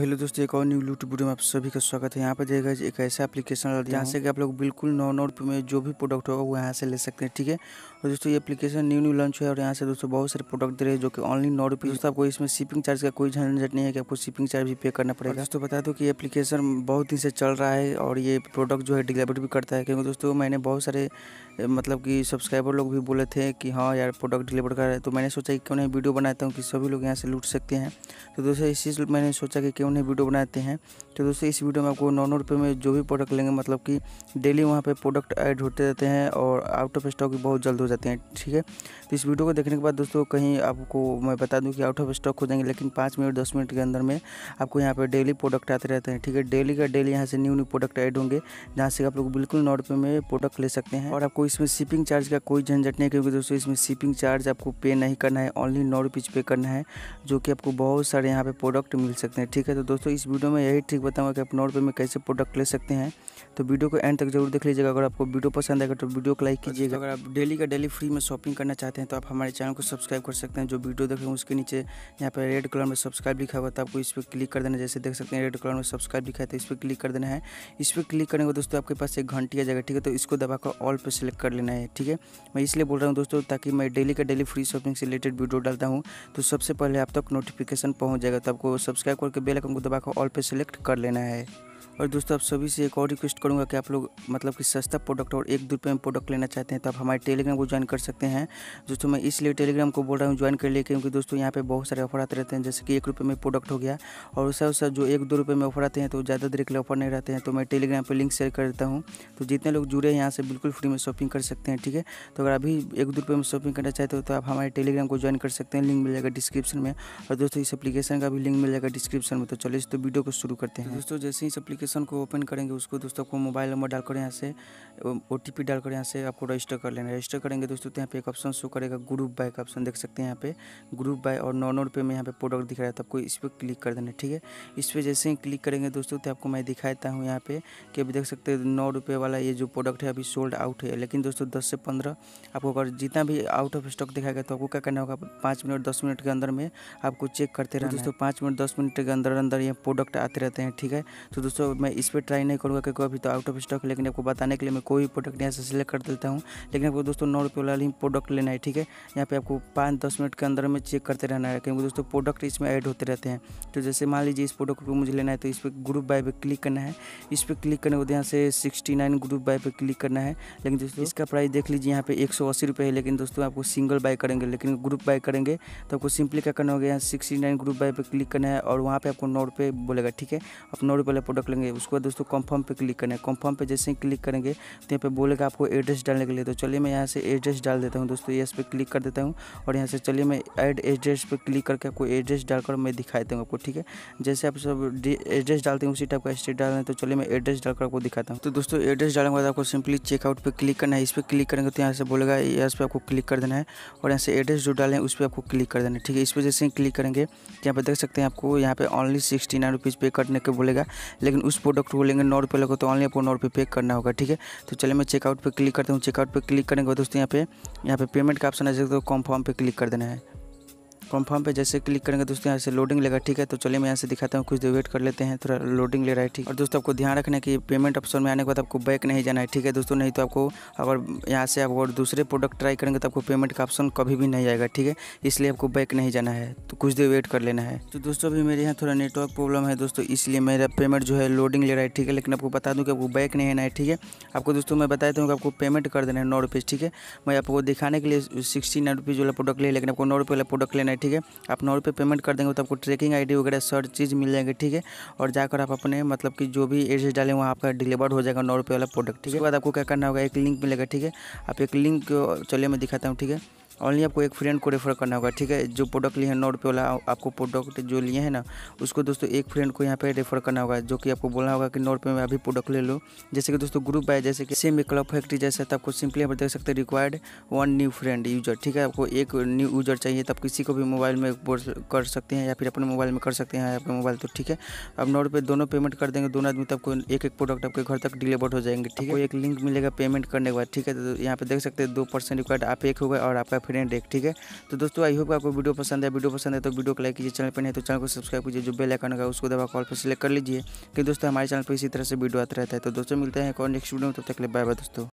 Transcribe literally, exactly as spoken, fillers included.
Hello दोस्तों, एक और न्यू यूट्यूब वीडियो में आप सभी का स्वागत है। यहाँ पर देखिएगा जी एक ऐसा एप्लीकेशन है जहाँ से कि आप लोग बिल्कुल नौ नौ रुपये में जो भी प्रोडक्ट होगा वो यहाँ से ले सकते हैं। ठीक है, और दोस्तों ये एप्लीकेशन न्यू न्यू लॉन्च हुआ है और यहाँ से दोस्तों बहुत सारे प्रोडक्ट दे रहे हैं जो कि ऑनली नौ रुपये। दोस्तों आपको इसमें शिपिंग चार्ज का कोई झंझट नहीं है कि आपको शिपिंग चार्ज भी पे करना पड़ेगा। दोस्तों बता दो कि ये एप्लीकेशन बहुत दिन से चल रहा है और ये प्रोडक्ट जो है डिलीवर भी करता है, क्योंकि दोस्तों मैंने बहुत सारे मतलब कि सब्सक्राइबर लोग भी बोले थे कि हाँ यार प्रोडक्ट डिलीवर कर रहा है, तो मैंने सोचा कि क्यों नहीं वीडियो बनाता हूँ कि सभी लोग यहाँ से लूट सकते हैं। तो दोस्तों इसी मैंने सोचा कि उन्हें वीडियो बनाते हैं। तो दोस्तों इस वीडियो में आपको नौ नौ रुपये में जो भी प्रोडक्ट लेंगे मतलब कि डेली वहाँ पे प्रोडक्ट ऐड होते रहते हैं और आउट ऑफ स्टॉक भी बहुत जल्द हो जाते हैं। ठीक है, तो इस वीडियो को देखने के बाद दोस्तों कहीं आपको मैं बता दूं कि आउट ऑफ स्टॉक हो जाएंगे, लेकिन पाँच मिनट दस मिनट के अंदर में आपको यहाँ पर डेली प्रोडक्ट आते रहते हैं। ठीक है, डेली का डेली यहाँ से न्यू न्यू प्रोडक्ट ऐड होंगे जहाँ से आप लोग बिल्कुल नौ रुपये में प्रोडक्ट ले सकते हैं और आपको इसमें शिपिंग चार्ज का कोई झंझट नहीं, क्योंकि दोस्तों इसमें शिपिंग चार्ज आपको पे नहीं करना है, ऑनली नौ रुपीज़ पे करना है, जो कि आपको बहुत सारे यहाँ पर प्रोडक्ट मिल सकते हैं। ठीक है, तो दोस्तों इस वीडियो में यही ट्रिक बताऊंगा कि आप नौ रुपये में कैसे प्रोडक्ट ले सकते हैं। तो वीडियो को एंड तक जरूर देख लीजिएगा। अगर आपको वीडियो पसंद आएगा तो वीडियो को लाइक कीजिएगा। अगर आप डेली का डेली फ्री में शॉपिंग करना चाहते हैं तो आप हमारे चैनल को सब्सक्राइब कर सकते हैं। जो वीडियो देख रहे हैं उसके नीचे यहाँ पर रेड कलर में सब्सक्राइब लिखा हुआ था, आपको इस पर क्लिक कर देना है। जैसे देख सकते हैं रेड कलर में सब्सक्राइब लिखा है तो इस पर क्लिक कर देना है। इस पर क्लिक करने के बाद दोस्तों आपके पास एक घंटी आ जाएगा। ठीक है, तो इसको दबाकर ऑल पर सेलेक्ट कर लेना है। ठीक है, मैं इसलिए बोल रहा हूँ दोस्तों ताकि मैं डेली का डेली फ्री शॉपिंग से रिलेटेड वीडियो डालता हूँ तो सबसे पहले आप तक नोटिफिकेशन पहुँच जाएगा। तो आपको सब्सक्राइब करके बेल आइकन को दबाकर ऑल पे सेलेक्ट कर लेना है। और दोस्तों आप सभी से एक और रिक्वेस्ट करूंगा कि आप लोग मतलब कि सस्ता प्रोडक्ट और एक दो रुपये में प्रोडक्ट लेना चाहते हैं तो आप हमारे टेलीग्राम को ज्वाइन कर सकते हैं। दोस्तों मैं इसलिए टेलीग्राम को बोल रहा हूं ज्वाइन कर लिए, क्योंकि दोस्तों यहाँ पे बहुत सारे ऑफर आते रहते हैं, जैसे कि एक रुपये में प्रोडक्ट हो गया और उसका उसका जो एक दो रुपये में ऑफर आते हैं तो ज़्यादा देर के लिए ऑफर नहीं रहते हैं। तो मैं टेलीग्राम पर लिंक शेयर कर देता हूँ, तो जितने लोग जुड़े हैं यहाँ से बिल्कुल फ्री में शॉपिंग कर सकते हैं। ठीक है, तो अगर अभी एक दो रुपये में शॉपिंग करना चाहते हो तो आप हमारे टेलीग्राम को ज्वाइन कर सकते हैं, लिंक मिल जाएगा डिस्क्रिप्शन में। और दोस्तों इस एप्लीकेशन का भी लिंक मिल जाएगा डिस्क्रिप्शन में। तो चलिए इस वीडियो को शुरू करते हैं। दोस्तों जैसे ही एप्लीकेशन को ओपन करेंगे उसको दोस्तों आपको मोबाइल नंबर डालकर यहाँ से ओटीपी डालकर यहाँ से आपको रजिस्टर कर लेना है। रजिस्टर करेंगे दोस्तों तो यहाँ पे एक ऑप्शन शो करेगा ग्रुप बाय का ऑप्शन, देख सकते हैं यहाँ पे ग्रुप बाय और नौ नौ रुपये में यहाँ पे प्रोडक्ट दिख रहा है, तो आपको इस पर क्लिक कर देना है। ठीक है, इस पर जैसे ही क्लिक करेंगे दोस्तों तो आपको मैं दिखाता हूँ यहाँ पे कि अभी देख सकते हैं नौ रुपये वाला ये जो प्रोडक्ट है अभी सोल्ड आउट है, लेकिन दोस्तों दस से पंद्रह आपको अगर जितना भी आउट ऑफ स्टॉक दिखाएगा तो आपको क्या करना होगा, पाँच मिनट दस मिनट के अंदर में आपको चेक करते रहना है। दोस्तों पाँच मिनट दस मिनट के अंदर अंदर ये प्रोडक्ट आते रहते हैं। ठीक है, तो दोस्तों मैं इस पर ट्राई नहीं करूँगा क्योंकि अभी तो आउट ऑफ स्टॉक है, लेकिन आपको बताने के लिए मैं कोई भी प्रोडक्ट यहाँ से सिलेक्ट कर देता हूँ। लेकिन आपको दोस्तों नौ रुपये वाला ही प्रोडक्ट लेना है। ठीक है, यहाँ पे आपको पाँच दस मिनट के अंदर में चेक करते रहना है, क्योंकि दोस्तों प्रोडक्ट इसमें ऐड होते रहते हैं। तो जैसे मान लीजिए इस प्रोडक्ट को मुझे लेना है तो इस पर ग्रुप बाय पर क्लिक करना है। इस पर क्लिक करने के बाद यहाँ से सिक्सटी नाइन ग्रुप बाय पर क्लिक करना है। लेकिन दोस्तों इसका प्राइस देख लीजिए यहाँ पे एक सौ अस्सी रुपये है, लेकिन दोस्तों आपको सिंगल बाय करेंगे, लेकिन ग्रुप बाय करेंगे तो आपको सिंपली क्या करना होगा, यहाँ सिक्सटी नाइन ग्रुप बाय पर क्लिक करना है और वहाँ पर आपको नौ रुपये बोलेगा। ठीक है, आप नौ रुपये वाला प्रोडक्ट उसके बाद दोस्तों कंफर्म पे क्लिक करना है। कंफर्म पे जैसे ही क्लिक करेंगे तो यहाँ पे बोलेगा आपको एड्रेस डालने के लिए, तो चलिए मैं यहाँ से एड्रेस डाल देता हूँ। दोस्तों यस पे क्लिक कर देता हूँ और यहाँ से चलिए मैं ऐड एड्रेस पे क्लिक करके आपको एड्रेस डालकर मैं दिखा देता हूँ आपको। ठीक है, जैसे आप सब एड्रेस डालते हैं उसी टाइप का स्टेट डालना है, तो चलिए मैं एड्रेस डालकर आपको दिखाता हूँ। तो दोस्तों एड्रेस डालने के बाद आपको सिंपली चेकआउट पर क्लिक करना है। इस पर क्लिक करेंगे तो यहाँ से बोलेगा यस पे आपको क्लिक कर देना है और यहाँ से एड्रेस जो डालें उस पर आपको क्लिक कर देना है। ठीक है, इस पर जैसे ही क्लिक करेंगे यहाँ पर देख सकते हैं आपको यहाँ पे ऑनली सिक्सटी नाइन रुपीज़ पे करने के बोलेगा, लेकिन उस प्रोडक्ट को लेंगे नौ रुपये लगे तो ऑनली आपको नौ रुपये पे करना होगा। ठीक है, तो चलिए मैं चेकआउट पे क्लिक करता हूँ। चेकआउट पे क्लिक करने के बाद दोस्तों यहाँ पे यहाँ पे पेमेंट का ऑप्शन आ जाएगा, तो कॉन्फर्म पे क्लिक कर देना है। कंफर्म पे जैसे क्लिक करेंगे दोस्तों यहाँ से लोडिंग लेगा। ठीक है, तो चलिए मैं यहाँ से दिखाता हूँ, कुछ देर वेट कर लेते हैं, थोड़ा लोडिंग ले रहा है। ठीक, और दोस्तों आपको ध्यान रखना है कि पेमेंट ऑप्शन में आने के बाद आपको बैक नहीं जाना है। ठीक है दोस्तों, नहीं तो आपको अगर यहाँ से आप और दूसरे प्रोडक्ट ट्राई करेंगे तो आपको पेमेंट का ऑप्शन कभी भी नहीं आएगा। ठीक है, इसलिए आपको बैक नहीं जाना है, तो कुछ देर वेट कर लेना है। तो दोस्तों अभी मेरे यहाँ थोड़ा नेटवर्क प्रॉब्लम है दोस्तों, इसलिए मेरा पेमेंट जो है लोडिंग ले रहा है। ठीक है, लेकिन आपको बता दूँ कि आपको बैक नहीं आना है। ठीक है, आपको दोस्तों मैं बता देता हूँ कि आपको पेमेंट कर देना है नौ रुपीज़। ठीक है, मैं आपको दिखाने के लिए सिक्सटी नाइन रुपीज़ वाला प्रोडक्ट ले, लेकिन आपको नौ रुपये वाला प्रोडक्ट लेना है। ठीक है, आप नौ रुपये पेमेंट कर देंगे तो आपको ट्रैकिंग आईडी वगैरह सर चीज़ मिल जाएंगे। ठीक है, और जाकर आप अपने मतलब कि जो भी एड्रेस डालें वहाँ आपका डिलीवर हो जाएगा नौ रुपये वाला प्रोडक्ट। ठीक है, उसके बाद आपको क्या करना होगा, एक लिंक मिलेगा। ठीक है, आप एक लिंक को चलिए मैं दिखाता हूँ। ठीक है, ऑनली आपको एक फ्रेंड को रेफर करना होगा। ठीक है, जो प्रोडक्ट लिए हैं नौ रुपये वाला आपको प्रोडक्ट जो लिए हैं ना उसको दोस्तों एक फ्रेंड को यहाँ पे रेफर करना होगा, जो कि आपको बोलना होगा कि नौ रुपये में अभी प्रोडक्ट ले लो। जैसे कि दोस्तों ग्रुप बाय जैसे कि सेम क्लब फैक्ट्री जैसे, तो आपको सिंपली आप देख सकते हैं required one new friend user. ठीक है, आपको एक न्यू यूजर चाहिए, तब किसी को भी मोबाइल में कर सकते हैं या फिर अपने मोबाइल में कर सकते हैं अपने मोबाइल। तो ठीक है, आप नौ रुपये दोनों पेमेंट कर देंगे दोनों आदमी, तब एक एक प्रोडक्ट आपके घर तक डिलीवर हो जाएंगे। ठीक है, एक लिंक मिलेगा पेमेंट करने के बाद। ठीक है, तो यहाँ पर देख सकते हैं दो परसेंट रिक्वायर्ड आप एक होगा और आपका कॉन्फिडेंट है। ठीक है तो दोस्तों आई होप आपको वीडियो पसंद है। वीडियो पसंद है तो वीडियो को लाइक कीजिए, चैनल पर नहीं तो चैनल को सब्सक्राइब कीजिए, जो बेल आइकन होगा उसको दबा कॉल पर सेलेक्ट कर लीजिए कि दोस्तों हमारे चैनल पर इसी तरह से वीडियो आता रहता है। तो दोस्तों मिलते हैं और नेक्स्ट वीडियो में, तब तक के लिए बाय बाय दोस्तों।